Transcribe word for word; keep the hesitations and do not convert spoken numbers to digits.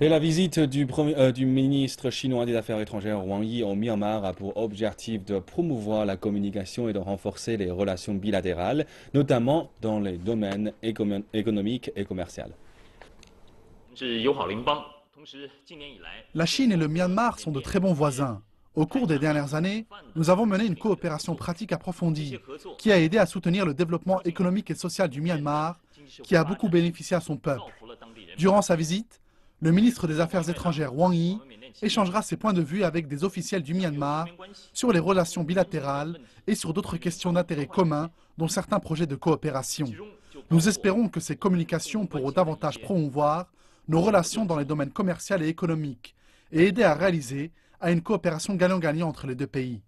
Et la visite du, premier, euh, du ministre chinois des Affaires étrangères Wang Yi au Myanmar a pour objectif de promouvoir la communication et de renforcer les relations bilatérales, notamment dans les domaines écon économiques et commerciaux. La Chine et le Myanmar sont de très bons voisins. Au cours des dernières années, nous avons mené une coopération pratique approfondie qui a aidé à soutenir le développement économique et social du Myanmar, qui a beaucoup bénéficié à son peuple. Durant sa visite, le ministre des Affaires étrangères Wang Yi échangera ses points de vue avec des officiels du Myanmar sur les relations bilatérales et sur d'autres questions d'intérêt commun, dont certains projets de coopération. Nous espérons que ces communications pourront davantage promouvoir nos relations dans les domaines commerciaux et économiques et aider à réaliser à une coopération gagnant-gagnant entre les deux pays.